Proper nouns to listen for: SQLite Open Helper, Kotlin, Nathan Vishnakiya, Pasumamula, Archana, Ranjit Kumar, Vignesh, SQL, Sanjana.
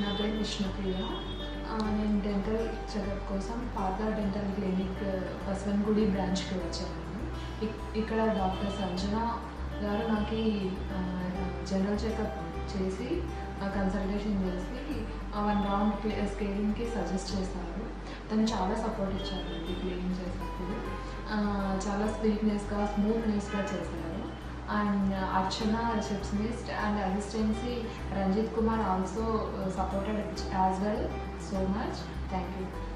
Nathan Vishnakiya. And dental checkup kosam Father Dental Clinic Pasumamula branch ki vachanu. Ikkada Dr. Sanjana garu naki general checkup chesi consultation chesi 1 round scaling ki suggest chesaru. Tanu chaala support icharu cleaning chesappudu. Chaala sweetness ga smoothness ga chesaru. And Archana receptionist and assistancy Ranjit Kumar also supported as well so much. Thank you.